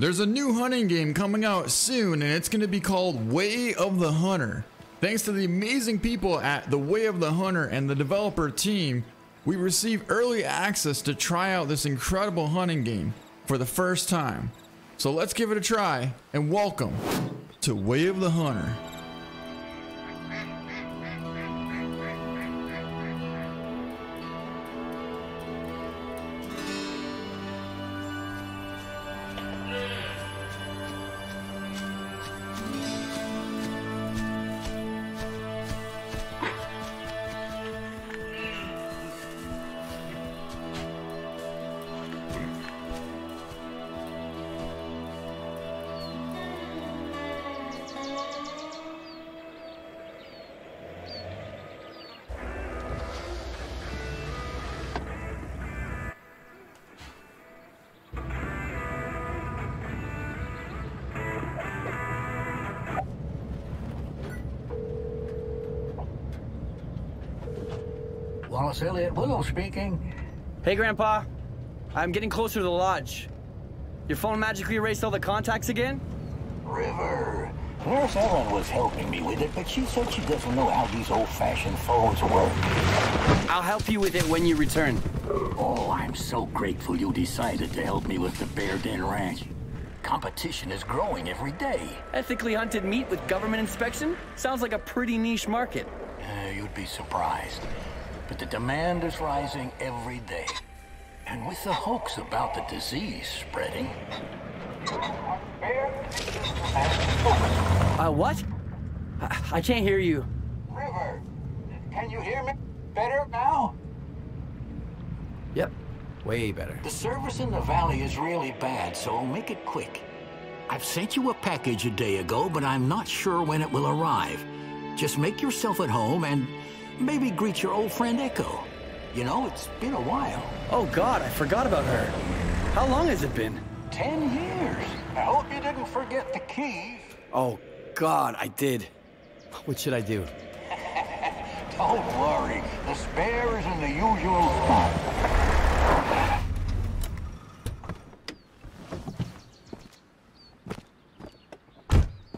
There's a new hunting game coming out soon, and it's going to be called Way of the Hunter. Thanks to the amazing people at the Way of the Hunter and the developer team, we received early access to try out this incredible hunting game for the first time. So let's give it a try, and welcome to Way of the Hunter. Elliot Willow speaking. Hey, Grandpa. I'm getting closer to the lodge. Your phone magically erased all the contacts again? River. Nurse Ellen was helping me with it, but she said she doesn't know how these old-fashioned phones work. I'll help you with it when you return. Oh, I'm so grateful you decided to help me with the Bear Den Ranch. Competition is growing every day. Ethically hunted meat with government inspection? Sounds like a pretty niche market. You'd be surprised. But the demand is rising every day. And with the hoax about the disease spreading. What? I can't hear you. River, can you hear me better now? Yep, way better. The service in the valley is really bad, so make it quick. I've sent you a package a day ago, but I'm not sure when it will arrive. Just make yourself at home and maybe greet your old friend Echo. You know, it's been a while. Oh God, I forgot about her. How long has it been? 10 years. I hope you didn't forget the keys. Oh God, I did. What should I do? Don't worry. The spare is in the usual spot.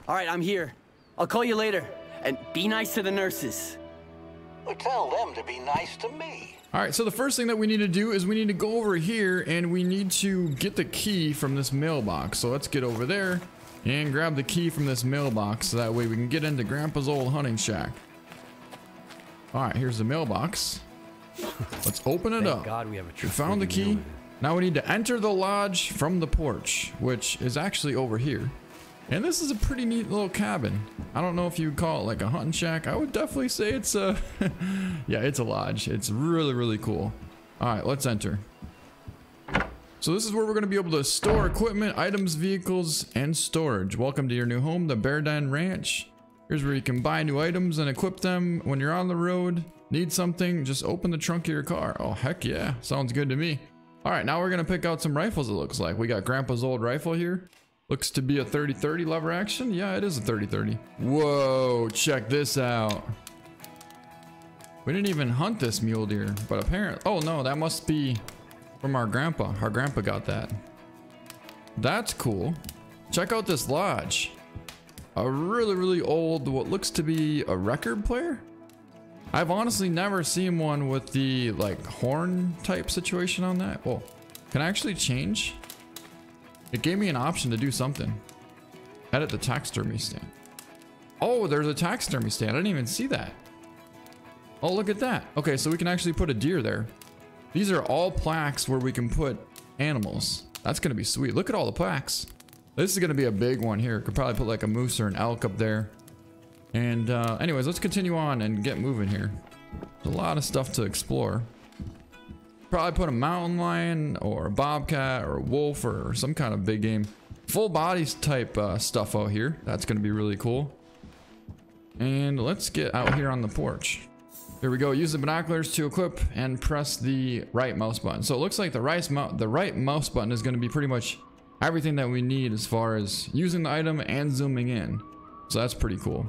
All right, I'm here. I'll call you later. And be nice to the nurses. Tell them to be nice to me. All right, so the first thing that we need to do is we need to go over here and we need to get the key from this mailbox. So let's get over there and grab the key from this mailbox. So that way we can get into Grandpa's old hunting shack. All right, here's the mailbox. Let's open it up. God, we found the key. Now we need to enter the lodge from the porch, which is actually over here. And this is a pretty neat little cabin. I don't know if you'd call it like a hunting shack. I would definitely say it's a, yeah, it's a lodge. It's really, really cool. All right, let's enter. So this is where we're gonna be able to store equipment, items, vehicles, and storage. Welcome to your new home, the Bear Den Ranch. Here's where you can buy new items and equip them when you're on the road. Need something, just open the trunk of your car. Oh, heck yeah, sounds good to me. All right, now we're gonna pick out some rifles, it looks like. We got Grandpa's old rifle here. Looks to be a 30-30 lever action. Yeah, it is a 30-30. Whoa, check this out. We didn't even hunt this mule deer, but apparently, oh no, that must be from our grandpa. Our grandpa got that. That's cool. Check out this lodge. A really, really old, what looks to be a record player. I've honestly never seen one with the like horn type situation on that. Whoa, can I actually change? It gave me an option to do something. Edit the taxidermy stand. Oh, there's a taxidermy stand. I didn't even see that. Oh, look at that. Okay, so we can actually put a deer there. These are all plaques where we can put animals. That's gonna be sweet. Look at all the plaques. This is gonna be a big one here. Could probably put like a moose or an elk up there. And anyways, let's continue on and get moving here. There's a lot of stuff to explore. Probably put a mountain lion or a bobcat or a wolf or some kind of big game. Full bodies type stuff out here. That's going to be really cool. And let's get out here on the porch. Here we go. Use the binoculars to equip and press the right mouse button. So it looks like the right mouse button is going to be pretty much everything that we need as far as using the item and zooming in. So that's pretty cool.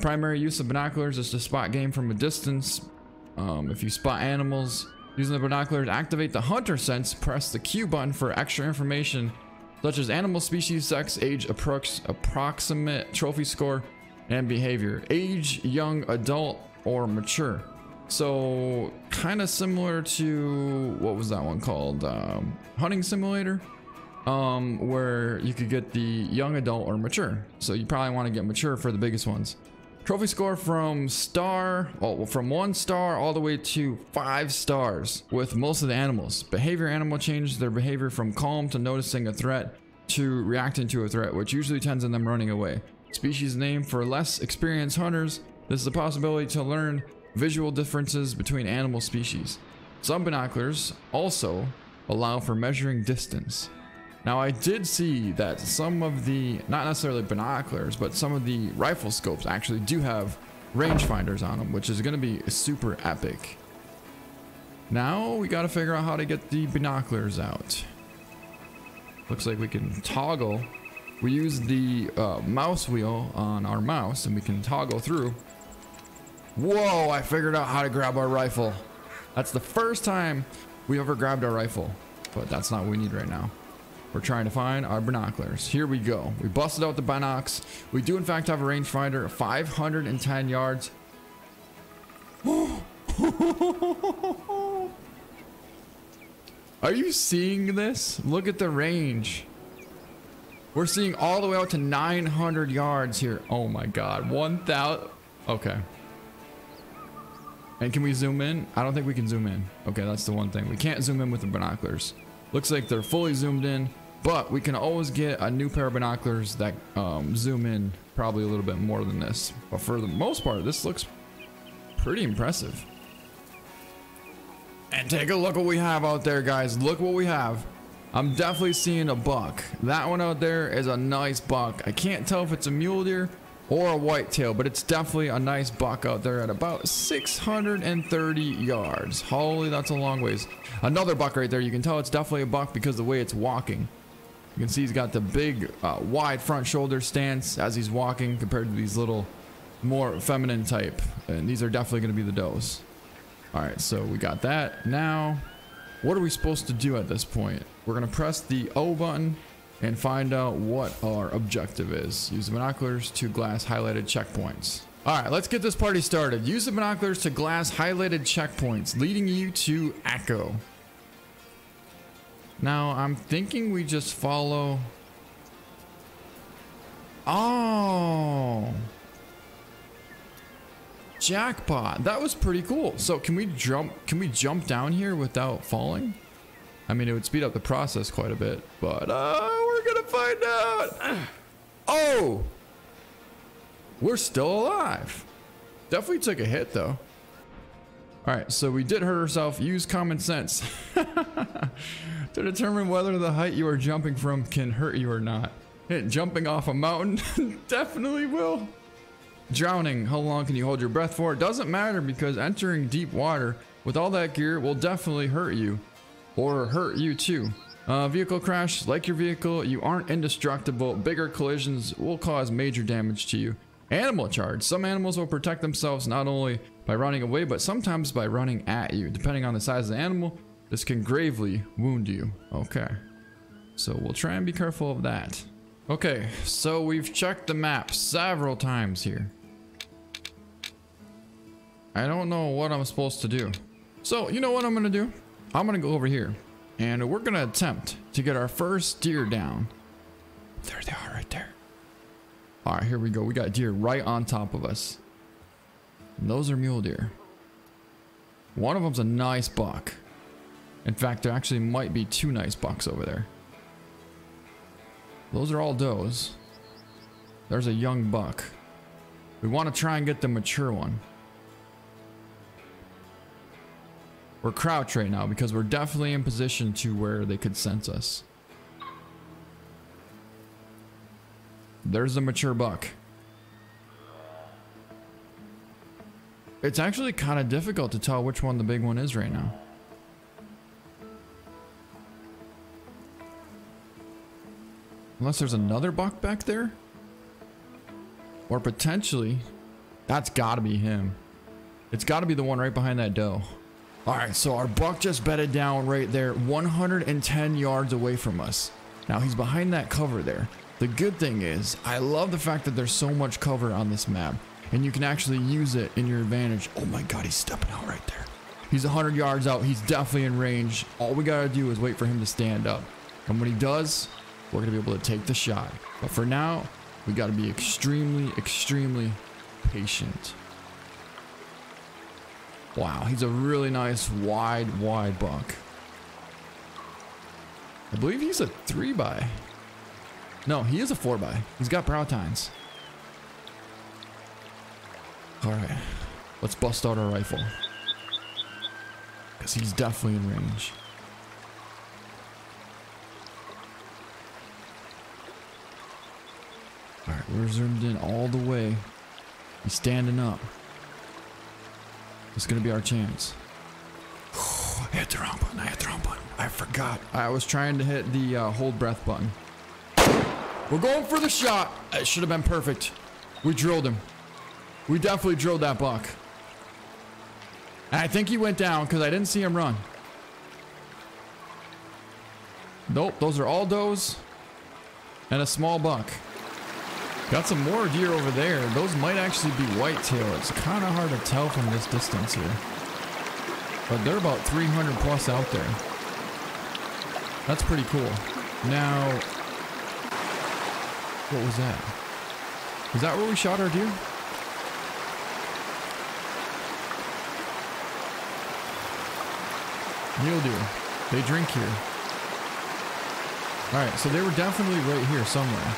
Primary use of binoculars is to spot game from a distance. If you spot animals, using the binoculars, activate the hunter sense, press the Q button for extra information such as animal species, sex, age, approximate trophy score, and behavior. Age, young, adult, or mature. So kind of similar to, what was that one called? Hunting Simulator, where you could get the young adult or mature. So you probably want to get mature for the biggest ones. Trophy score from 1 star all the way to 5 stars with most of the animals. Behavior: animal changes their behavior from calm to noticing a threat to reacting to a threat, which usually tends in them running away. Species name: for less experienced hunters, this is the possibility to learn visual differences between animal species. Some binoculars also allow for measuring distance. Now, I did see that some of the, not necessarily binoculars, but some of the rifle scopes actually do have rangefinders on them, which is going to be super epic. Now we got to figure out how to get the binoculars out. Looks like we can toggle. We use the mouse wheel on our mouse and we can toggle through. Whoa, I figured out how to grab our rifle. That's the first time we ever grabbed our rifle, but that's not what we need right now. We're trying to find our binoculars. Here we go. We busted out the binocs. We do in fact have a rangefinder, 510 yards. Are you seeing this? Look at the range. We're seeing all the way out to 900 yards here. Oh my God, 1,000. Okay. And can we zoom in? I don't think we can zoom in. Okay, that's the one thing. We can't zoom in with the binoculars. Looks like they're fully zoomed in, but we can always get a new pair of binoculars that zoom in probably a little bit more than this. But for the most part, this looks pretty impressive. And take a look what we have out there, guys. Look what we have. I'm definitely seeing a buck. That one out there is a nice buck. I can't tell if it's a mule deer or a whitetail, but it's definitely a nice buck out there at about 630 yards. Holy, that's a long ways. Another buck right there. You can tell it's definitely a buck because the way it's walking. You can see he's got the big, wide front shoulder stance as he's walking compared to these little, more feminine type. And these are definitely going to be the does. All right, so we got that. Now, what are we supposed to do at this point? We're going to press the O button and find out what our objective is. Use the binoculars to glass highlighted checkpoints. All right, let's get this party started. Use the binoculars to glass highlighted checkpoints, leading you to Echo. Now, I'm thinking we just follow. Oh, jackpot. That was pretty cool. So can we jump down here without falling? I mean, it would speed up the process quite a bit, but we're gonna find out. Oh, we're still alive. Definitely took a hit though. All right, so we did hurt ourselves. Use common sense to determine whether the height you are jumping from can hurt you or not. Hit jumping off a mountain definitely will. Drowning, how long can you hold your breath for? It doesn't matter because entering deep water with all that gear will definitely hurt you. Or hurt you too. Vehicle crash, like your vehicle, you aren't indestructible. Bigger collisions will cause major damage to you. Animal charge, some animals will protect themselves not only by running away, but sometimes by running at you. Depending on the size of the animal, this can gravely wound you. Okay, so we'll try and be careful of that. Okay, so we've checked the map several times here. I don't know what I'm supposed to do. So you know what I'm gonna do? I'm gonna go over here and we're gonna attempt to get our first deer down. There they are right there. All right, here we go. We got deer right on top of us. And those are mule deer. One of them's a nice buck. In fact, there actually might be two nice bucks over there. Those are all does. There's a young buck. We want to try and get the mature one. We're crouched right now because we're definitely in position to where they could sense us. There's the mature buck. It's actually kind of difficult to tell which one the big one is right now. Unless there's another buck back there. Or potentially, that's gotta be him. It's gotta be the one right behind that doe. All right, so our buck just bedded down right there, 110 yards away from us. Now he's behind that cover there. The good thing is, I love the fact that there's so much cover on this map, and you can actually use it in your advantage. Oh my God, he's stepping out right there. He's 100 yards out. He's definitely in range. All we gotta do is wait for him to stand up. And when he does, we're gonna be able to take the shot. But for now, we gotta be extremely, extremely patient. Wow, he's a really nice wide, wide buck. I believe he's a 3x. No, he is a 4x. He's got brow tines. All right, let's bust out our rifle, because he's definitely in range. All right, we're zoomed in all the way. He's standing up. It's gonna be our chance. Oh, I hit the wrong button. I hit the wrong button. I forgot. I was trying to hit the hold breath button. We're going for the shot. It should have been perfect. We drilled him. We definitely drilled that buck. And I think he went down because I didn't see him run. Nope, those are all does and a small buck. Got some more deer over there. Those might actually be whitetail. It's kind of hard to tell from this distance here. But they're about 300 plus out there. That's pretty cool. Now, what was that? Is that where we shot our deer? Mule deer. They drink here. All right, so they were definitely right here somewhere.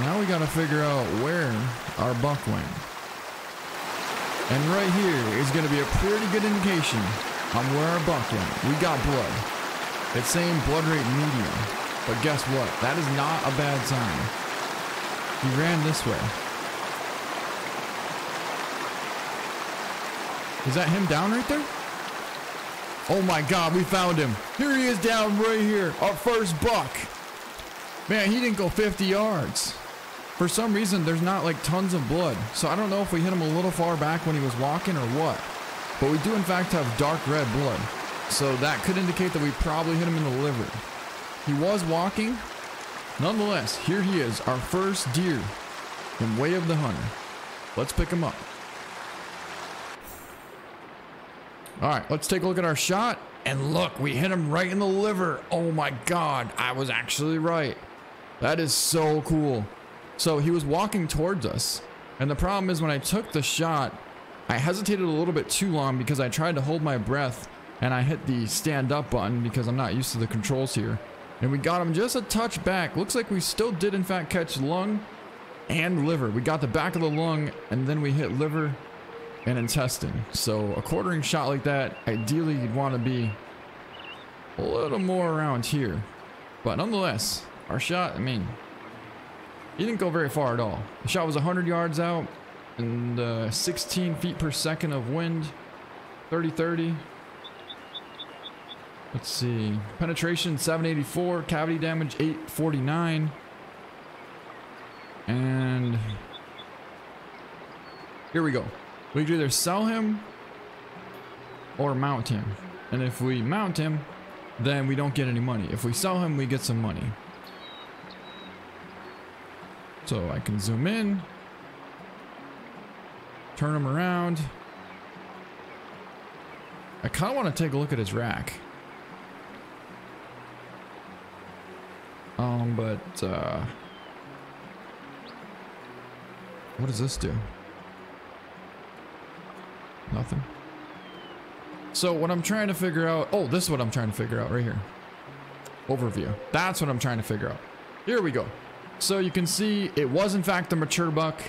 Now we gotta figure out where our buck went. And right here is gonna be a pretty good indication on where our buck went. We got blood. It's saying blood rate medium. But guess what? That is not a bad sign. He ran this way. Is that him down right there? Oh my God, we found him. Here he is down right here, our first buck. Man, he didn't go 50 yards. For some reason, there's not like tons of blood. So I don't know if we hit him a little far back when he was walking or what. But we do in fact have dark red blood. So that could indicate that we probably hit him in the liver. He was walking. Nonetheless, here he is, our first deer in Way of the Hunter. Let's pick him up. All right, let's take a look at our shot. And look, we hit him right in the liver. Oh my God, I was actually right. That is so cool. So he was walking towards us. And the problem is when I took the shot, I hesitated a little bit too long because I tried to hold my breath and I hit the stand up button because I'm not used to the controls here. And we got him just a touch back. Looks like we still did in fact catch lung and liver. We got the back of the lung and then we hit liver and intestine. So a quartering shot like that, ideally you'd want to be a little more around here. But nonetheless, our shot, I mean, he didn't go very far at all. The shot was 100 yards out and 16 feet per second of wind, 30-30. Let's see, penetration 784, cavity damage 849. And here we go. We could either sell him or mount him. And if we mount him, then we don't get any money. If we sell him, we get some money. So I can zoom in, turn him around. I kind of want to take a look at his rack. What does this do? Nothing. So what I'm trying to figure out, oh, this is what I'm trying to figure out right here. Overview. That's what I'm trying to figure out. Here we go. So you can see it was in fact a mature buck.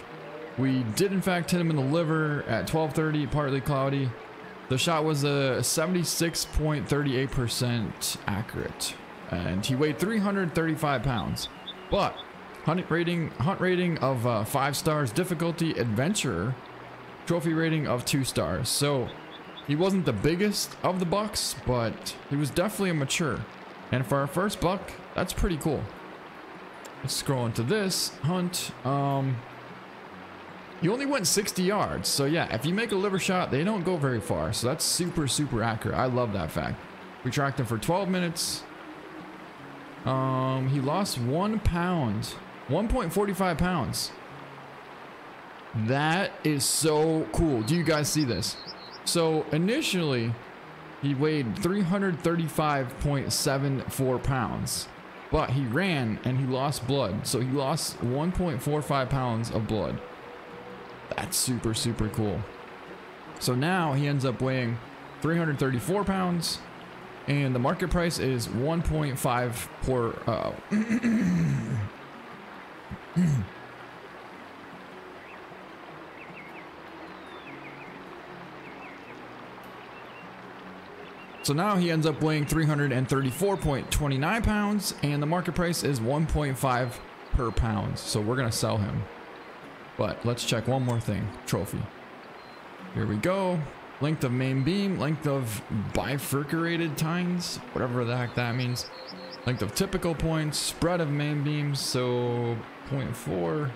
We did in fact hit him in the liver at 12:30, partly cloudy. The shot was a 76.38% accurate, and he weighed 335 pounds. But hunt rating of 5 stars, difficulty adventurer. Trophy rating of 2 stars. So he wasn't the biggest of the bucks, but he was definitely immature. And for our first buck, that's pretty cool. Let's scroll into this hunt. You only went 60 yards. So yeah, if you make a liver shot, they don't go very far. So that's super, super accurate. I love that fact. We tracked him for 12 minutes. He lost 1 pound, 1.45 pounds. That is so cool. Do you guys see this? So initially he weighed 335.74 pounds, but he ran and he lost blood. So he lost 1.45 pounds of blood. That's super, super cool. So now he ends up weighing 334 pounds and the market price is 1.5 So now he ends up weighing 334.29 pounds and the market price is 1.5 per pound. So we're going to sell him. But let's check one more thing. Trophy. Here we go. Length of main beam, length of bifurcated tines, whatever the heck that means. Length of typical points, spread of main beams, so 0.4,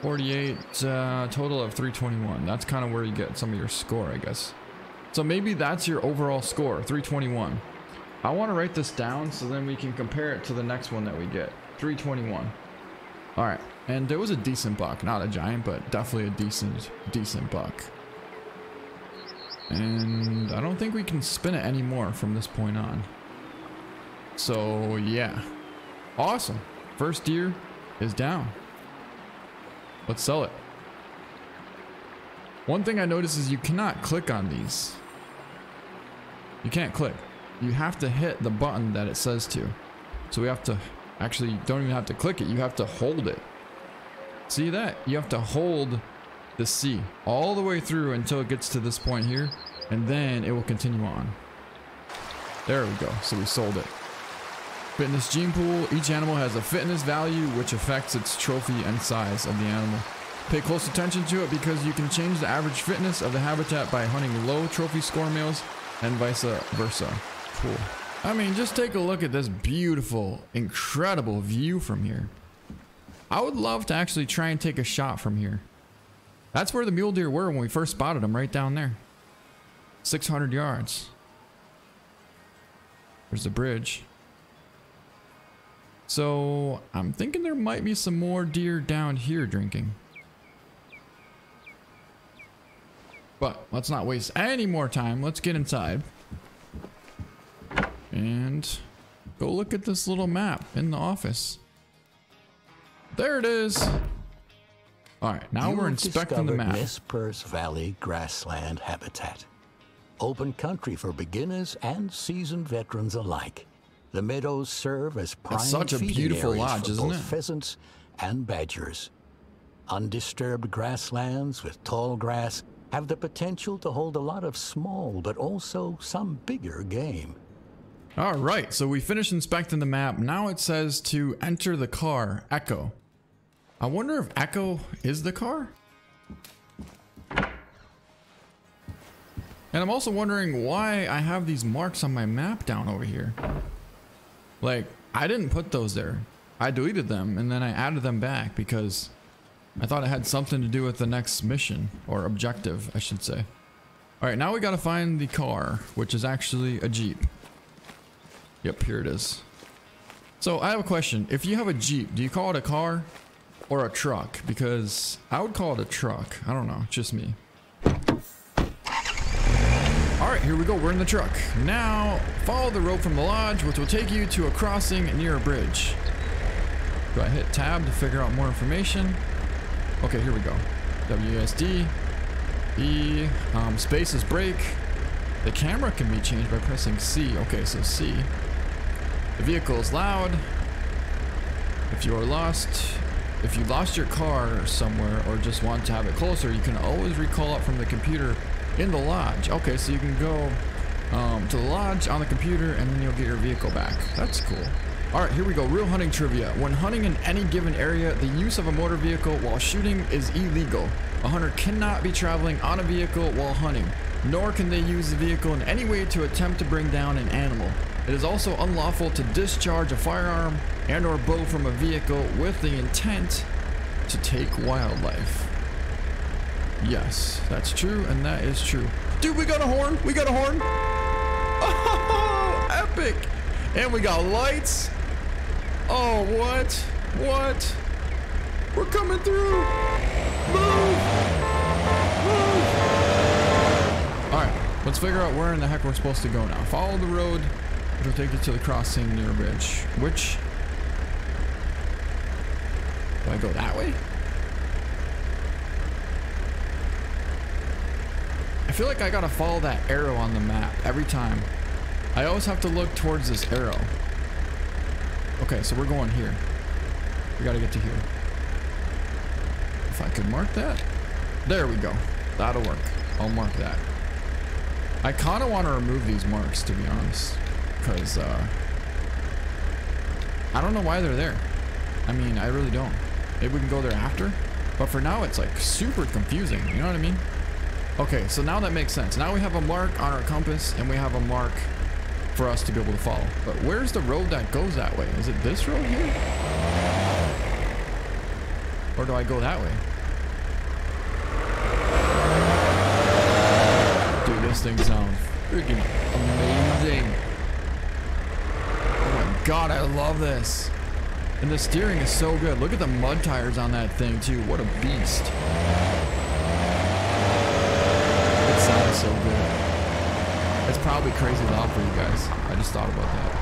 48, total of 321. That's kind of where you get some of your score, I guess. So maybe that's your overall score, 321. I want to write this down so then we can compare it to the next one that we get, 321. All right, and there was a decent buck, not a giant, but definitely a decent buck. And I don't think we can spin it anymore from this point on. So yeah, awesome. First deer is down. Let's sell it. One thing I noticed is you cannot click on these. You can't click. You have to hit the button that it says to. So we have to, actually, you don't even have to click it. You have to hold it. See that? You have to hold the C all the way through until it gets to this point here. And then it will continue on. There we go. So we sold it. Fitness gene pool. Each animal has a fitness value, which affects its trophy and size of the animal. Pay close attention to it because you can change the average fitness of the habitat by hunting low trophy score males and vice versa. Cool. I mean, just take a look at this beautiful, incredible view from here. I would love to actually try and take a shot from here. That's where the mule deer were when we first spotted them, right down there. 600 yards. There's the bridge. So I'm thinking there might be some more deer down here drinking. But let's not waste any more time. Let's get inside and go look at this little map in the office. There it is. All right, now we're inspecting the map. Nez Perce Valley grassland habitat. Open country for beginners and seasoned veterans alike. The meadows serve as prime feeding areas for both pheasants and badgers. Undisturbed grasslands with tall grass have the potential to hold a lot of small, but also some bigger game. All right, so we finished inspecting the map. Now it says to enter the car, Echo. I wonder if Echo is the car? And I'm also wondering why I have these marks on my map down over here. Like, I didn't put those there. I deleted them and then I added them back because I thought it had something to do with the next mission, or objective, I should say. All right, now we gotta find the car, which is actually a Jeep. Yep, here it is. So I have a question. If you have a Jeep, do you call it a car or a truck? Because I would call it a truck. I don't know, just me. All right, here we go, we're in the truck. Now, follow the road from the lodge, which will take you to a crossing near a bridge. Do I hit tab to figure out more information? Okay, here we go. WSD, E, space is brake. The camera can be changed by pressing C. Okay, so C. The vehicle is loud. If you are lost, if you lost your car somewhere or just want to have it closer, you can always recall it from the computer in the lodge. Okay, so you can go to the lodge on the computer and then you'll get your vehicle back. That's cool. All right, here we go. Real hunting trivia. When hunting in any given area, the use of a motor vehicle while shooting is illegal. A hunter cannot be traveling on a vehicle while hunting, nor can they use the vehicle in any way to attempt to bring down an animal. It is also unlawful to discharge a firearm and or bow from a vehicle with the intent to take wildlife. Yes, that's true, and that is true. Dude, we got a horn. We got a horn. Oh, epic. And we got lights. Oh, what? What? We're coming through. Move! Move! All right, let's figure out where in the heck we're supposed to go now. Follow the road. It'll take you to the crossing near bridge. Which? Do I go that way? I feel like I gotta follow that arrow on the map every time. I always have to look towards this arrow. Okay, so we're going here. We gotta get to here. If I could mark that. There we go. That'll work. I'll mark that. I kinda wanna remove these marks, to be honest. Because, I don't know why they're there. I mean, I really don't. Maybe we can go there after. But for now, it's like super confusing. You know what I mean? Okay, so now that makes sense. Now we have a mark on our compass and we have a mark for us to be able to follow. But where's the road that goes that way? Is it this road here? Or do I go that way? Dude, this thing sounds freaking amazing. Oh my God, I love this. And the steering is so good. Look at the mud tires on that thing too. What a beast. It sounds so good. It's probably crazy loud for you guys. I just thought about that.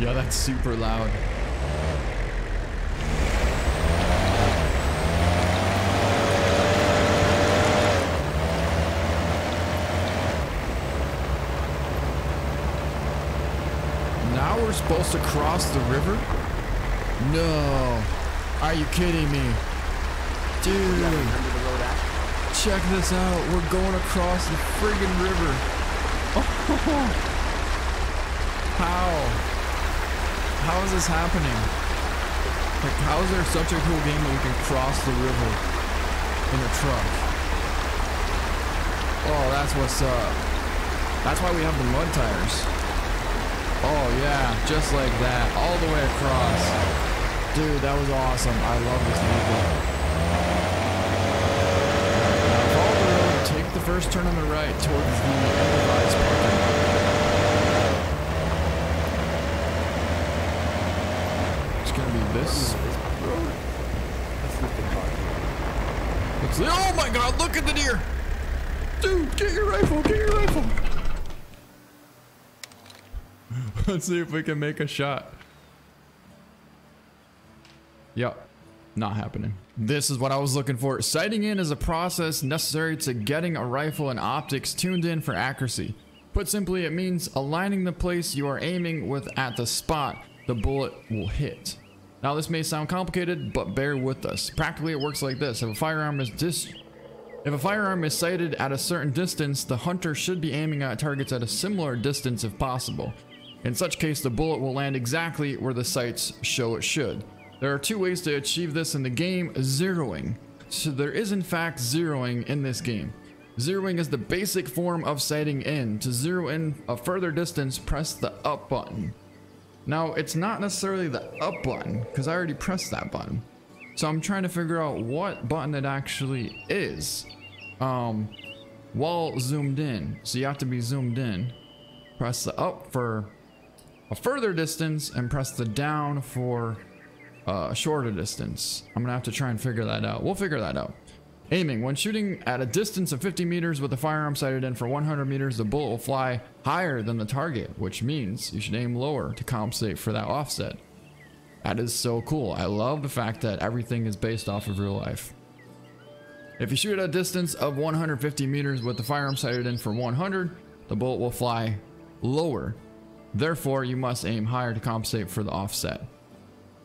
Yeah, that's super loud. We're supposed to cross the river? No. Are you kidding me? Dude. Check this out. We're going across the friggin' river. Oh. How? How is this happening? Like, how is there such a cool game that we can cross the river in a truck? Oh, that's what's up. That's why we have the mud tires. Oh yeah, just like that, all the way across. Dude, that was awesome. I love this vehicle. Follow the road, take the first turn on the right towards the improvised parking lot. It's gonna be this road. That's the oh my God! Look at the deer. Dude, get your rifle. Get your rifle. Let's see if we can make a shot. Yep, not happening. This is what I was looking for. Sighting in is a process necessary to getting a rifle and optics tuned in for accuracy. Put simply, it means aligning the place you are aiming with at the spot the bullet will hit. Now this may sound complicated, but bear with us. Practically it works like this. If a firearm is sighted at a certain distance, the hunter should be aiming at targets at a similar distance if possible. In such case, the bullet will land exactly where the sights show it should. There are two ways to achieve this in the game, zeroing. So there is in fact zeroing in this game. Zeroing is the basic form of sighting in. To zero in a further distance, press the up button. Now, it's not necessarily the up button, because I already pressed that button. So I'm trying to figure out what button it actually is. While zoomed in. So you have to be zoomed in. Press the up for a further distance and press the down for a shorter distance. I'm gonna have to try and figure that out. We'll figure that out. Aiming. When shooting at a distance of 50 meters with a firearm sighted in for 100 meters, the bullet will fly higher than the target, which means you should aim lower to compensate for that offset. That is so cool. I love the fact that everything is based off of real life. If you shoot at a distance of 150 meters with the firearm sighted in for 100, the bullet will fly lower. Therefore, you must aim higher to compensate for the offset.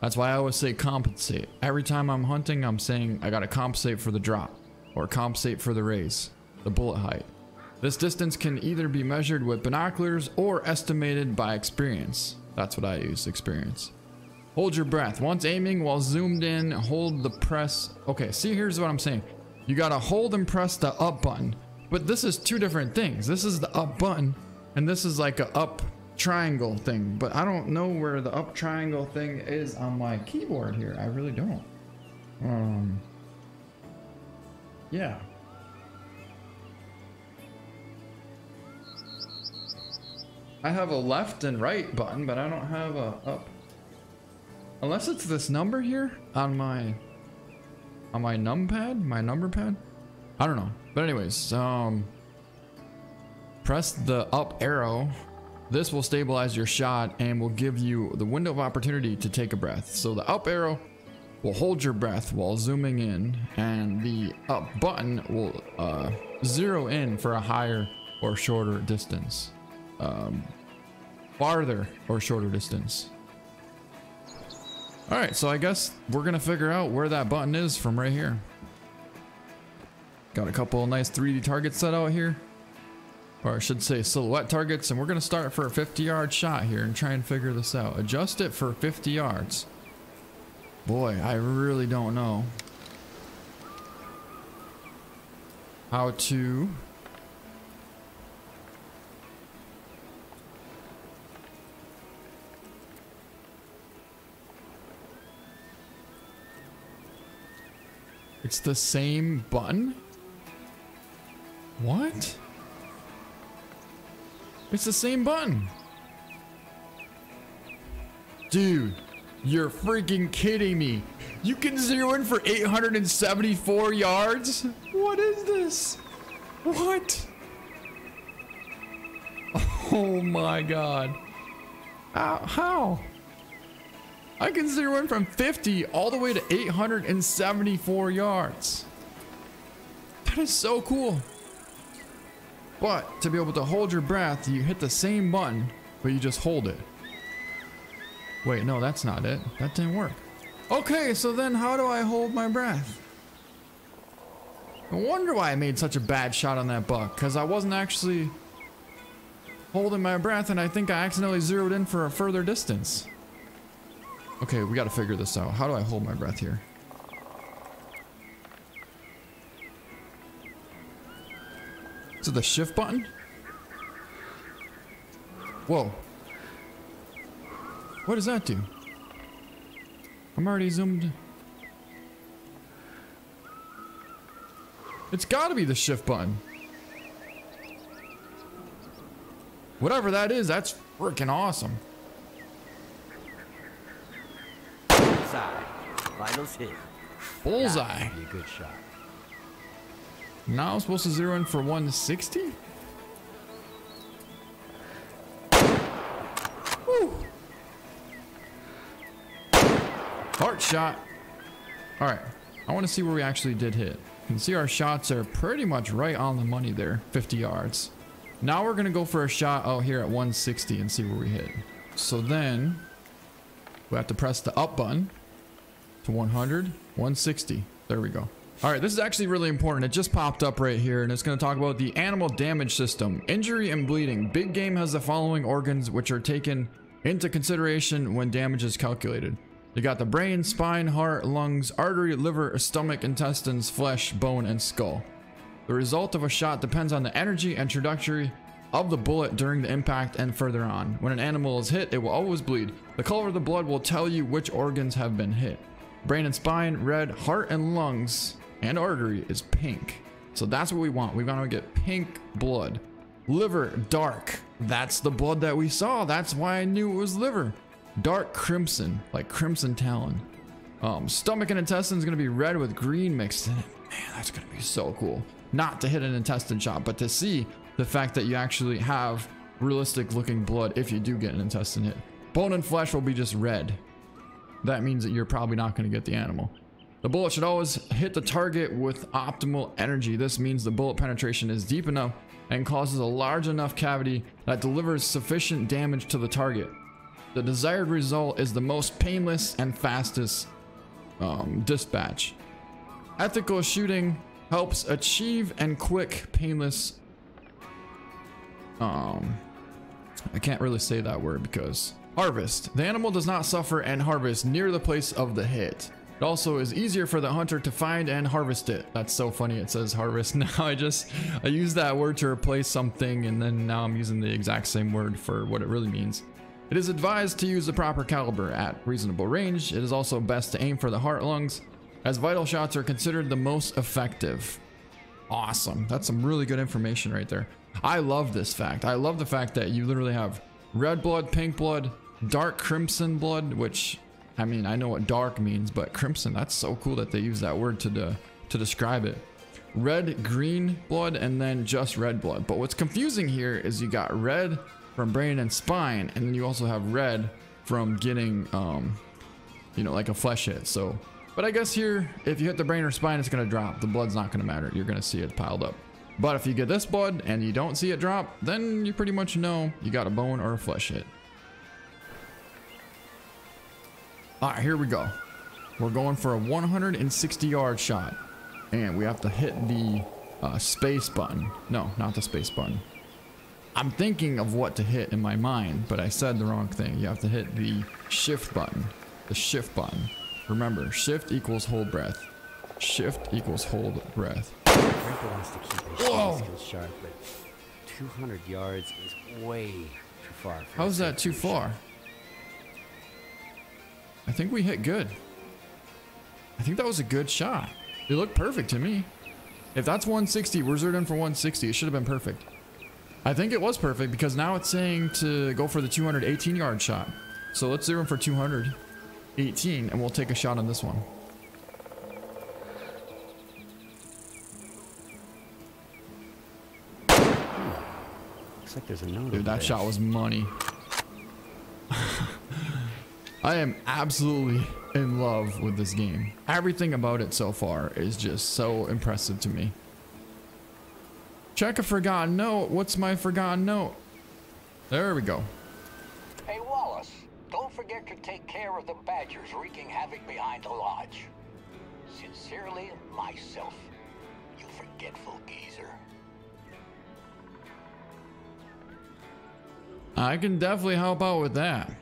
That's why I always say compensate. Every time I'm hunting, I'm saying I gotta compensate for the drop or compensate for the raise, the bullet height. This distance can either be measured with binoculars or estimated by experience. That's what I use, experience. Hold your breath. Once aiming while zoomed in, hold the press. Okay, see, here's what I'm saying. You gotta hold and press the up button. But this is two different things. This is the up button and this is like a up triangle thing, but I don't know where the up triangle thing is on my keyboard here. I really don't. Yeah. I have a left and right button, but I don't have a up. Unless it's this number here on my numpad, my number pad. I don't know. But anyways, press the up arrow. This will stabilize your shot and will give you the window of opportunity to take a breath. So the up arrow will hold your breath while zooming in, and the up button will zero in for a higher or shorter distance. Farther or shorter distance. All right, so I guess we're gonna figure out where that button is from right here. Got a couple of nice 3D targets set out here. Or I should say silhouette targets, and we're gonna start for a 50-yard shot here and try and figure this out. Adjust it for 50 yards. Boy, I really don't know how to . It's the same button? What? It's the same button. Dude, you're freaking kidding me. You can zero in for 874 yards? What is this? What? Oh my God. How? I can zero in from 50 all the way to 874 yards. That is so cool. But to be able to hold your breath, you hit the same button, but you just hold it. Wait, no, that's not it. That didn't work. Okay, so then how do I hold my breath? I wonder why I made such a bad shot on that buck, because I wasn't actually holding my breath, and I think I accidentally zeroed in for a further distance. Okay, we gotta figure this out. How do I hold my breath here? Is it the shift button? Whoa. What does that do? I'm already zoomed. It's gotta be the shift button. Whatever that is, that's freaking awesome. Bullseye. Finals hit. Bullseye. Be a good shot. Now I'm supposed to zero in for 160? Woo. Heart shot. All right. I want to see where we actually did hit. You can see our shots are pretty much right on the money there. 50 yards. Now we're going to go for a shot out here at 160 and see where we hit. So then we have to press the up button to 100, 160. There we go. All right, this is actually really important. It just popped up right here, and it's going to talk about the animal damage system. Injury and bleeding. Big game has the following organs which are taken into consideration when damage is calculated. You got the brain, spine, heart, lungs, artery, liver, stomach, intestines, flesh, bone, and skull. The result of a shot depends on the energy and trajectory of the bullet during the impact and further on. When an animal is hit, it will always bleed. The color of the blood will tell you which organs have been hit. Brain and spine, red, heart and lungs, and artery is pink. So that's what we want. We want to get pink blood. Liver, dark. That's the blood that we saw. That's why I knew it was liver. Dark crimson, like crimson talon. Stomach and intestine is going to be red with green mixed in it. Man, that's going to be so cool. Not to hit an intestine shot, but to see the fact that you actually have realistic looking blood if you do get an intestine hit. Bone and flesh will be just red. That means that you're probably not going to get the animal. The bullet should always hit the target with optimal energy. This means the bullet penetration is deep enough and causes a large enough cavity that delivers sufficient damage to the target. The desired result is the most painless and fastest dispatch. Ethical shooting helps achieve and quick, painless. I can't really say that word because harvest. The animal does not suffer and harvest near the place of the hit. It also is easier for the hunter to find and harvest it. That's so funny, it says harvest. Now I use that word to replace something, and then now I'm using the exact same word for what it really means. It is advised to use the proper caliber at reasonable range. It is also best to aim for the heart lungs, as vital shots are considered the most effective. Awesome. That's some really good information right there. I love this fact. I love the fact that you literally have red blood, pink blood, dark crimson blood, which, I mean, I know what dark means, but crimson, that's so cool that they use that word to describe it. Red, green blood, and then just red blood. But what's confusing here is you got red from brain and spine, and then you also have red from getting, you know, like a flesh hit. So, but I guess here, if you hit the brain or spine, it's going to drop. The blood's not going to matter. You're going to see it piled up. But if you get this blood and you don't see it drop, then you pretty much know you got a bone or a flesh hit. All right, here we go. We're going for a 160-yard shot, and we have to hit the space button. No, not the space button. I'm thinking of what to hit in my mind, but I said the wrong thing. You have to hit the shift button. The shift button. Remember, shift equals hold breath. Shift equals hold breath. River wants to keep his skills sharp, but 200 yards is way too far. How's that too far? I think we hit good. I think that was a good shot. It looked perfect to me. If that's 160, we're zeroed in for 160. It should have been perfect. I think it was perfect because now it's saying to go for the 218-yard shot. So let's zero in for 218, and we'll take a shot on this one. Looks like there's a note. Dude, that shot was money. I am absolutely in love with this game. Everything about it so far is just so impressive to me. Check a forgotten note. What's my forgotten note? There we go. Hey, Wallace, don't forget to take care of the badgers wreaking havoc behind the lodge. Sincerely, myself, you forgetful geezer. I can definitely help out with that.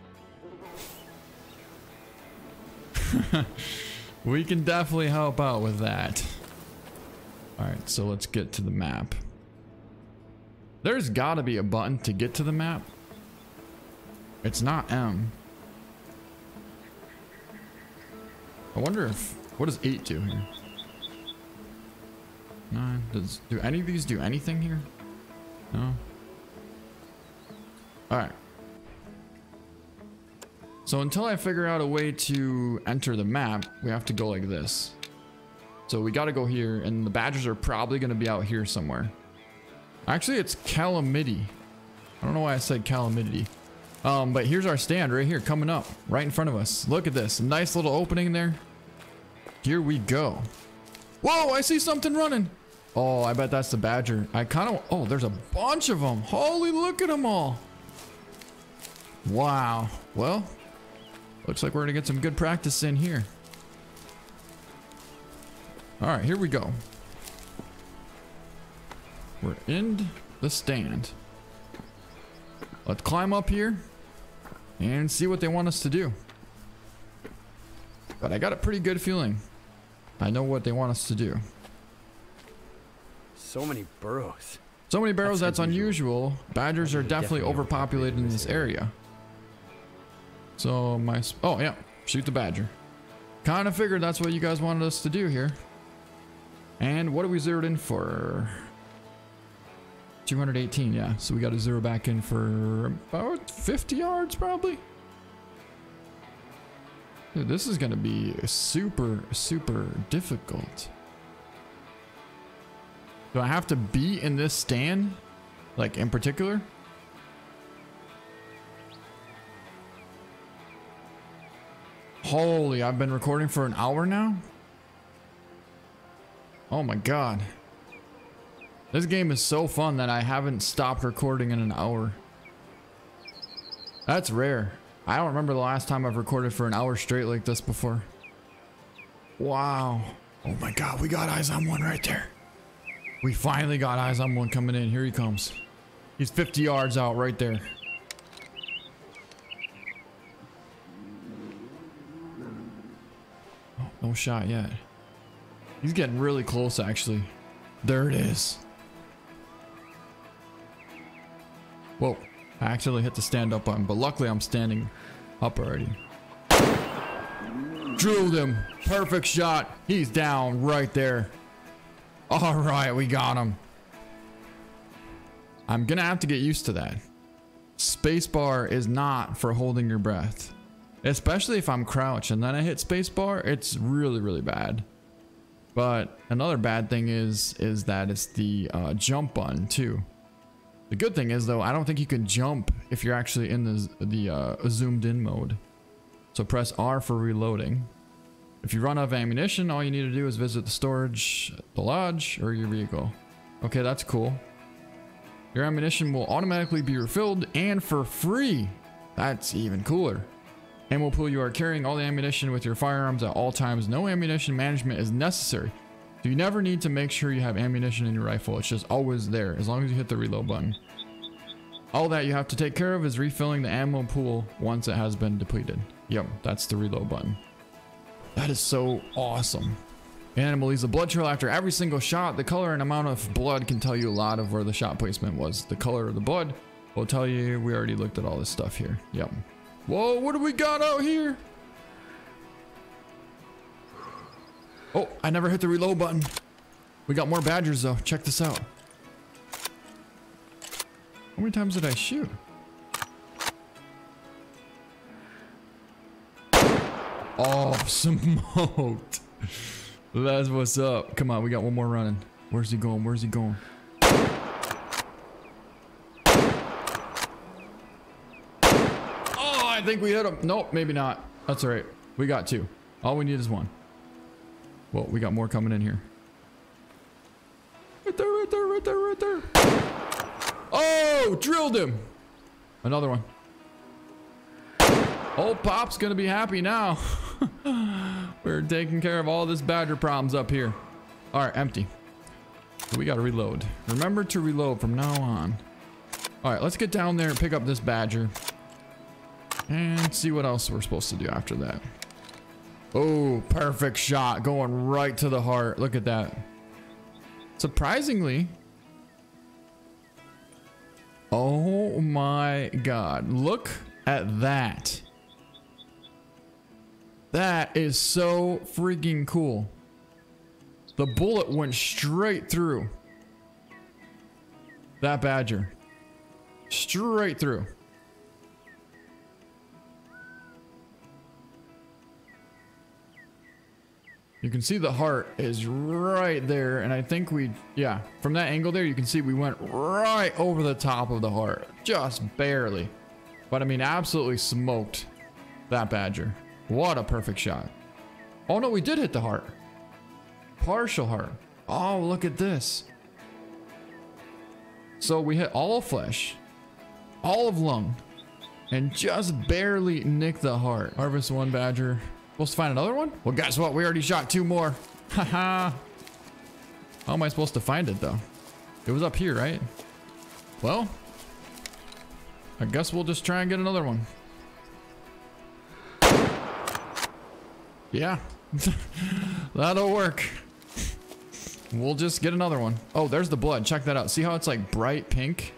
We can definitely help out with that. All right, so let's get to the map. There's gotta be a button to get to the map. It's not M. I wonder if, what does 8 do here? 9, do any of these do anything here? No. All right. So until I figure out a way to enter the map, we have to go like this. So we gotta go here, and the badgers are probably gonna be out here somewhere. Actually, it's calamity. I don't know why I said calamity. But here's our stand right here, coming up, right in front of us. Look at this, nice little opening there. Here we go. Whoa, I see something running. Oh, I bet that's the badger. I kinda, oh, there's a bunch of them. Holy, look at them all. Wow, well. Looks like we're gonna get some good practice in here. All right, here we go. We're in the stand. Let's climb up here and see what they want us to do. But I got a pretty good feeling. I know what they want us to do. So many burrows. So many burrows, that's unusual. Badgers are definitely overpopulated in this area. So my, oh yeah, shoot the badger. Kind of figured that's what you guys wanted us to do here. And what are we zeroed in for? 218, yeah. So we got to zero back in for about 50 yards probably. Dude, this is going to be super, super difficult. Do I have to be in this stand? Like in particular? Holy, I've been recording for an hour now? Oh my god. This game is so fun that I haven't stopped recording in an hour. That's rare. I don't remember the last time I've recorded for an hour straight like this before. Wow. Oh my god, we got eyes on one right there. We finally got eyes on one coming in. Here he comes. He's 50 yards out right there. No shot yet. He's getting really close, actually. There it is. Whoa. I actually hit the stand up button, but luckily I'm standing up already. Drilled him. Perfect shot. He's down right there. All right, we got him. I'm gonna have to get used to that. Spacebar is not for holding your breath. Especially if I'm crouched and then I hit spacebar, it's really, really bad. But another bad thing is that it's the jump button too. The good thing is though, I don't think you can jump if you're actually in the zoomed in mode. So press R for reloading. If you run out of ammunition, all you need to do is visit the storage, the lodge, or your vehicle. Okay, that's cool. Your ammunition will automatically be refilled and for free. That's even cooler. And will pull you are carrying all the ammunition with your firearms at all times. No ammunition management is necessary. So you never need to make sure you have ammunition in your rifle. It's just always there as long as you hit the reload button. All that you have to take care of is refilling the ammo pool once it has been depleted. Yep, that's the reload button. That is so awesome. An animal leaves a blood trail after every single shot. The color and amount of blood can tell you a lot of where the shot placement was. The color of the blood will tell you. We already looked at all this stuff here. Yep. Whoa, what do we got out here? Oh, I never hit the reload button. We got more badgers though. Check this out. How many times did I shoot? Oh, smoked. That's what's up. Come on, we got one more running. Where's he going? Where's he going? Oh, I think we hit him. Nope, maybe not. That's all right. We got two. All we need is one. Well, we got more coming in here. Right there, right there, right there, right there. Oh, drilled him. Another one. Old Pop's gonna be happy now. We're taking care of all this badger problems up here. All right, empty. So we gotta reload. Remember to reload from now on. All right, let's get down there and pick up this badger. And see what else we're supposed to do after that. Oh, perfect shot. Going right to the heart. Look at that. Surprisingly. Oh my God. Look at that. That is so freaking cool. The bullet went straight through. That badger. Straight through. You can see the heart is right there. And I think we, yeah, from that angle there, you can see we went right over the top of the heart. Just barely. But I mean, absolutely smoked that badger. What a perfect shot. Oh no, we did hit the heart. Partial heart. Oh, look at this. So we hit all flesh, all of lung, and just barely nicked the heart. Harvest one badger. Supposed to find another one? Well, guess what? We already shot two more. Haha. How am I supposed to find it though? It was up here, right? Well, I guess we'll just try and get another one. Yeah. That'll work. We'll just get another one. Oh, there's the blood. Check that out. See how it's like bright pink?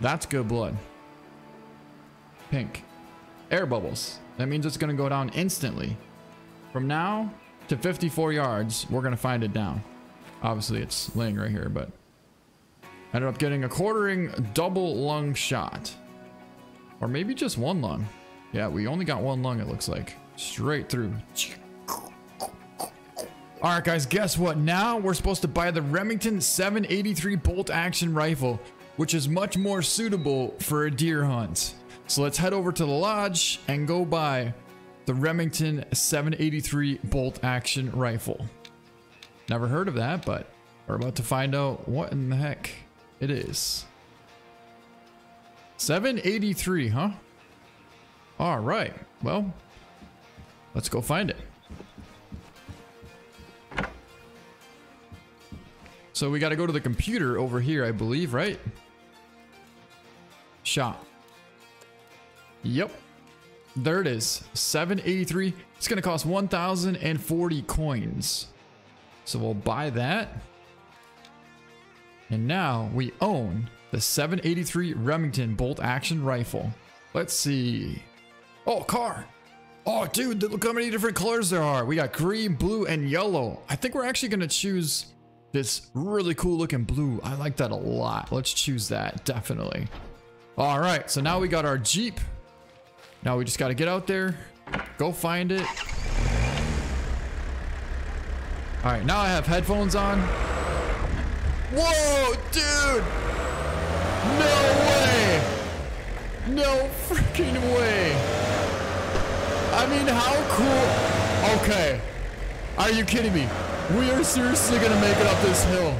That's good blood. Pink. Air bubbles. That means it's going to go down instantly. From now to 54 yards, we're going to find it down. Obviously, it's laying right here, but... ended up getting a quartering double lung shot. Or maybe just one lung. Yeah, we only got one lung, it looks like. Straight through. All right, guys, guess what? Now we're supposed to buy the Remington 783 bolt-action rifle, which is much more suitable for a deer hunt. So let's head over to the lodge and go buy the Remington 783 bolt action rifle. Never heard of that, but we're about to find out what in the heck it is. 783, huh? All right, well, let's go find it. So we got to go to the computer over here, I believe, right? Shop. Yep. There it is, 783. It's gonna cost 1,040 coins. So we'll buy that. And now we own the 783 Remington bolt action rifle. Let's see. Oh, car. Oh, dude, look how many different colors there are. We got green, blue, and yellow. I think we're actually gonna choose this really cool looking blue. I like that a lot. Let's choose that, definitely. All right, so now we got our Jeep. Now we just gotta get out there, go find it. All right, now I have headphones on. Whoa, dude! No way! No freaking way! I mean, how cool? Okay, are you kidding me? We are seriously gonna make it up this hill.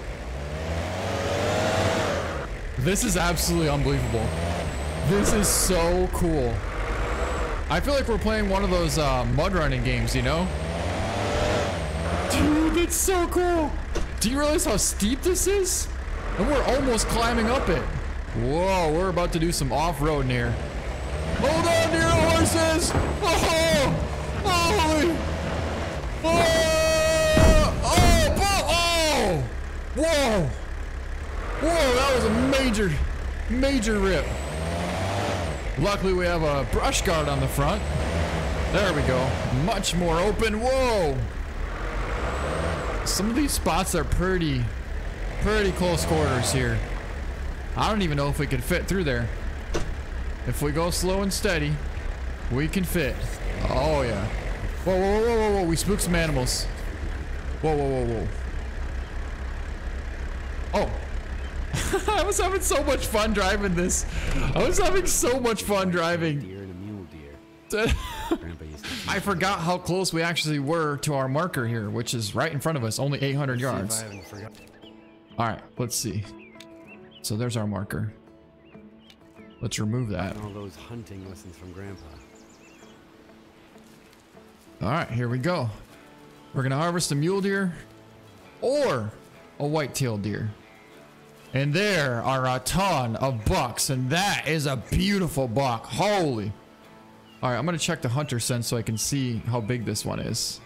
This is absolutely unbelievable. This is so cool. I feel like we're playing one of those mud running games, you know? Dude, that's so cool. Do you realize how steep this is? And we're almost climbing up it. Whoa, we're about to do some off-road here. Hold on to your horses. Oh, holy. Oh, oh, oh, oh. Whoa. Whoa, that was a major, major rip. Luckily, we have a brush guard on the front. There we go. Much more open. Whoa. Some of these spots are pretty close quarters here. I don't even know if we could fit through there. If we go slow and steady, we can fit. Oh, yeah. Whoa, whoa, whoa, whoa, whoa. We spooked some animals. Whoa, whoa, whoa, whoa. Oh. I was having so much fun driving this. Deer and a mule deer. I forgot how close we actually were to our marker here, which is right in front of us, only 800 yards. All right, let's see. So there's our marker. Let's remove that. All those hunting lessons from Grandpa. All right, here we go. We're gonna harvest a mule deer or a white-tailed deer. And there are a ton of bucks, and that is a beautiful buck. Holy. All right, I'm going to check the hunter sense so I can see how big this one is.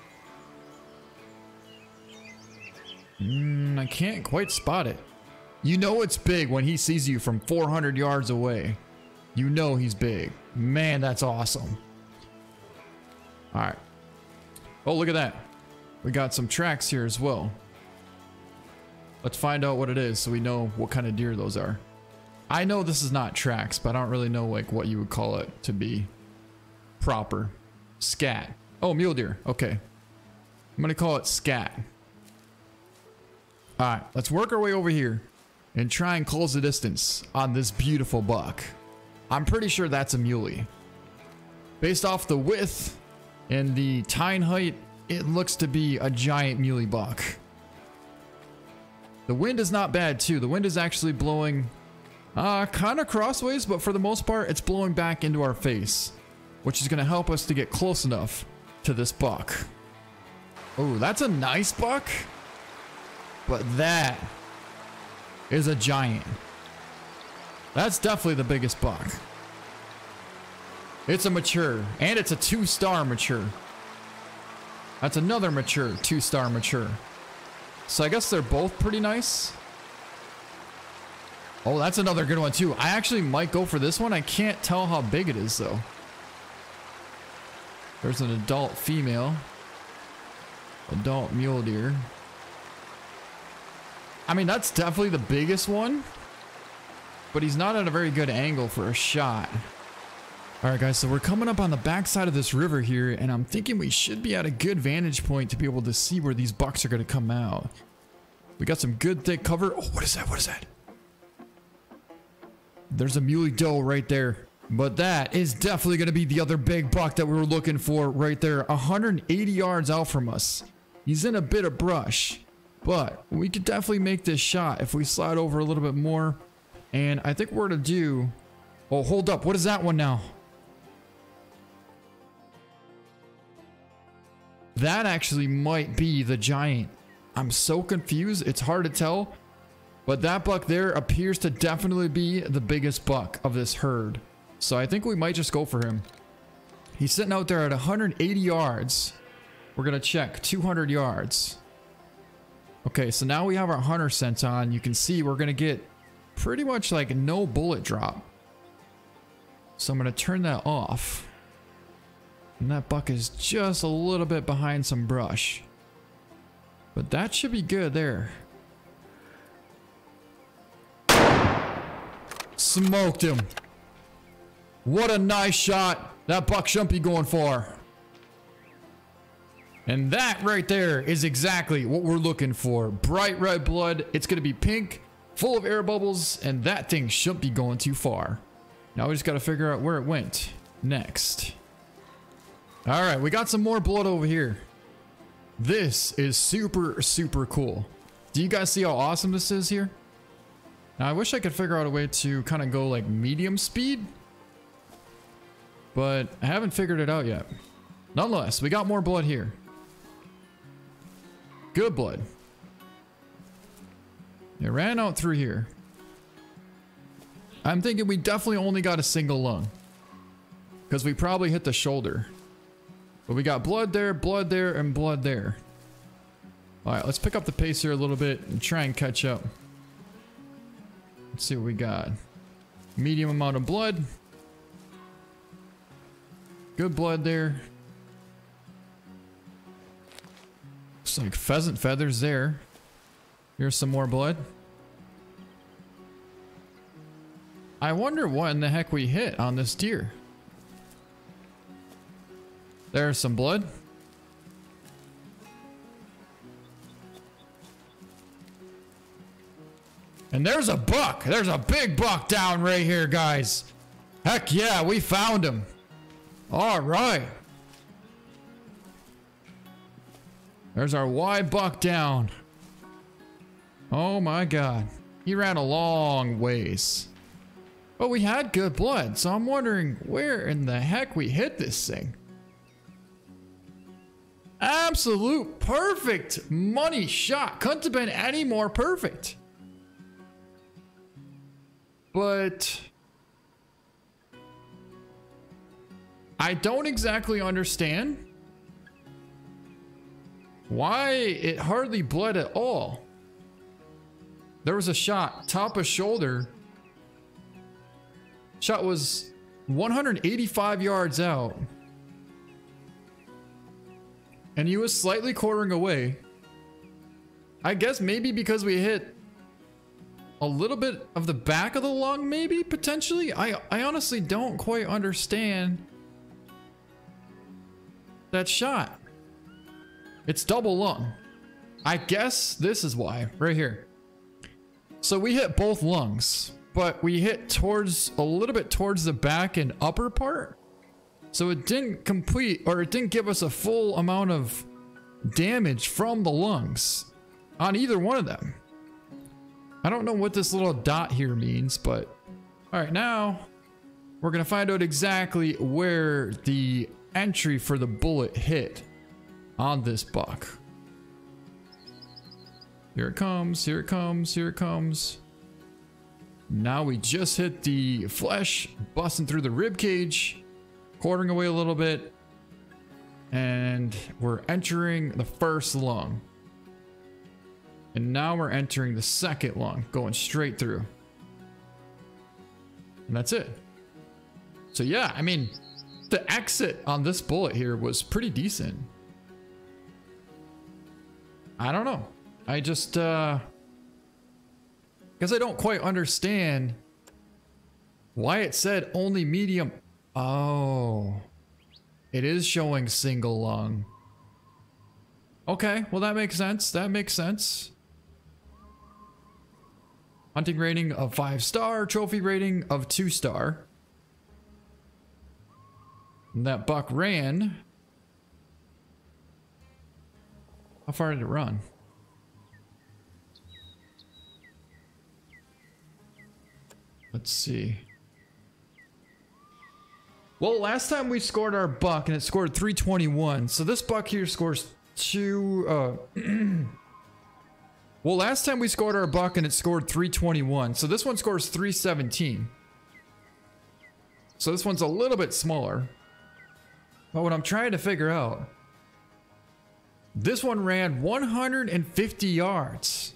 I can't quite spot it. You know it's big when he sees you from 400 yards away. You know he's big. Man, that's awesome. All right. Oh, look at that. We got some tracks here as well. Let's find out what it is so we know what kind of deer those are. I know this is not tracks, but I don't really know like what you would call it to be proper. Scat. Oh, mule deer. Okay. I'm going to call it scat. All right, let's work our way over here and try and close the distance on this beautiful buck. I'm pretty sure that's a muley. Based off the width and the tine height, it looks to be a giant muley buck. The wind is not bad too. The wind is actually blowing kind of crossways, but for the most part, it's blowing back into our face, which is gonna help us to get close enough to this buck. Oh, that's a nice buck, but that is a giant. That's definitely the biggest buck. It's a mature, and it's a 2-star mature. That's another mature, 2-star mature. So I guess they're both pretty nice. Oh, that's another good one too. I actually might go for this one. I can't tell how big it is though. There's an adult female. Adult mule deer. I mean, that's definitely the biggest one, but he's not at a very good angle for a shot. All right, guys, so we're coming up on the backside of this river here, and I'm thinking we should be at a good vantage point to be able to see where these bucks are going to come out. We got some good thick cover. Oh, what is that? What is that? There's a muley doe right there, but that is definitely going to be the other big buck that we were looking for right there. 180 yards out from us. He's in a bit of brush, but we could definitely make this shot if we slide over a little bit more. And I think we're going to do... Oh, hold up. What is that one now? That actually might be the giant. I'm so confused. It's hard to tell. But that buck there appears to definitely be the biggest buck of this herd. So I think we might just go for him. He's sitting out there at 180 yards. We're going to check 200 yards. Okay, so now we have our hunter scent on. You can see we're going to get pretty much like no bullet drop. So I'm going to turn that off. And that buck is just a little bit behind some brush. But that should be good there. Smoked him. What a nice shot. That buck shouldn't be going far. And that right there is exactly what we're looking for. Bright red blood. It's going to be pink, full of air bubbles, and that thing shouldn't be going too far. Now we just got to figure out where it went next. All right, we got some more blood over here. This is super, super cool. Do you guys see how awesome this is here? Now I wish I could figure out a way to kind of go like medium speed, but I haven't figured it out yet. Nonetheless, we got more blood here. Good blood. It ran out through here. I'm thinking we definitely only got a single lung because we probably hit the shoulder, but we got blood there, and blood there. All right, let's pick up the pace here a little bit and try and catch up. Let's see what we got. Medium amount of blood. Good blood there. Looks like pheasant feathers there. Here's some more blood. I wonder what in the heck we hit on this deer. There's some blood. And there's a buck. There's a big buck down right here, guys. Heck yeah, we found him. All right. There's our wide buck down. Oh my God. He ran a long ways. But we had good blood, so I'm wondering where in the heck we hit this thing. Absolute perfect money shot. Couldn't have been any more perfect. But I don't exactly understand why it hardly bled at all. There was a shot, top of shoulder. Shot was 185 yards out. And he was slightly quartering away. I guess maybe because we hit a little bit of the back of the lung, maybe, potentially. I honestly don't quite understand that shot. It's double lung. I guess this is why, right here. So we hit both lungs, but we hit towards a little bit towards the back and upper part. So it didn't complete, or it didn't give us a full amount of damage from the lungs on either one of them. I don't know what this little dot here means, but all right, now we're going to find out exactly where the entry for the bullet hit on this buck. Here it comes, here it comes, here it comes. Now we just hit the flesh, busting through the rib cage, quartering away a little bit, and we're entering the first lung. And now we're entering the second lung, going straight through. And that's it. So yeah, I mean, the exit on this bullet here was pretty decent. I don't know. I just, because I don't quite understand why it said only medium. Oh, it is showing single lung. Okay, well, that makes sense. That makes sense. Hunting rating of 5-star, trophy rating of 2-star. And that buck ran. How far did it run? Let's see. Well, last time we scored our buck and it scored 321. So this buck here scores well, last time we scored our buck and it scored 321. So this one scores 317. So this one's a little bit smaller. But what I'm trying to figure out, this one ran 150 yards.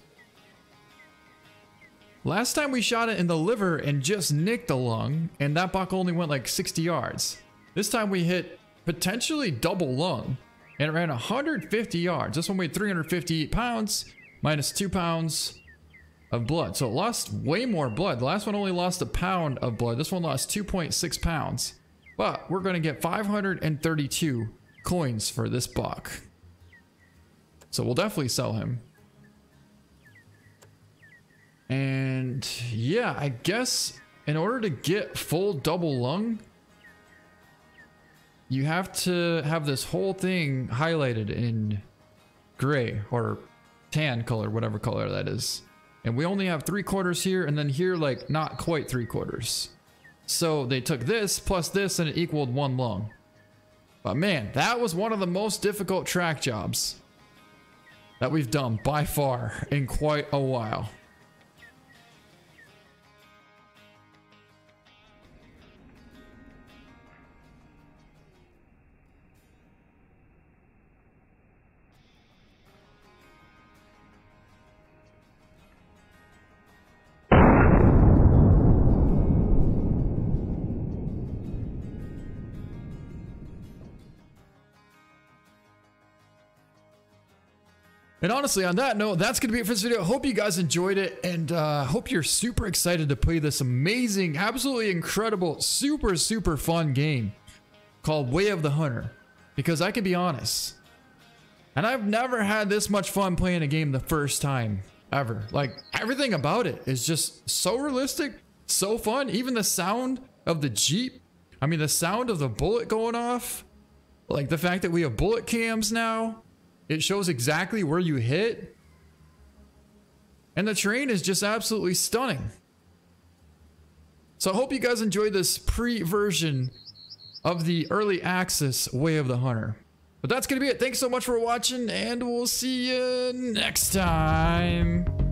Last time we shot it in the liver and just nicked the lung, and that buck only went like 60 yards. This time we hit potentially double lung, and it ran 150 yards. This one weighed 358 pounds, minus 2 pounds of blood. So it lost way more blood. The last one only lost a pound of blood. This one lost 2.6 pounds. But we're going to get 532 coins for this buck. So we'll definitely sell him. And yeah, I guess in order to get full double lung, you have to have this whole thing highlighted in gray or tan color, whatever color that is. And we only have 3/4 here, and then here like not quite 3/4. So they took this plus this and it equaled one lung. But man, that was one of the most difficult track jobs that we've done by far in quite a while. And honestly, on that note, that's going to be it for this video. Hope you guys enjoyed it, and hope you're super excited to play this amazing, absolutely incredible, super, super fun game called Way of the Hunter. Because I can be honest, and I've never had this much fun playing a game the first time ever. Like, everything about it is just so realistic, so fun. Even the sound of the Jeep. I mean, the sound of the bullet going off. Like, the fact that we have bullet cams now. It shows exactly where you hit. And the terrain is just absolutely stunning. So I hope you guys enjoyed this pre-version of the early access Way of the Hunter. But that's going to be it. Thanks so much for watching, and we'll see you next time.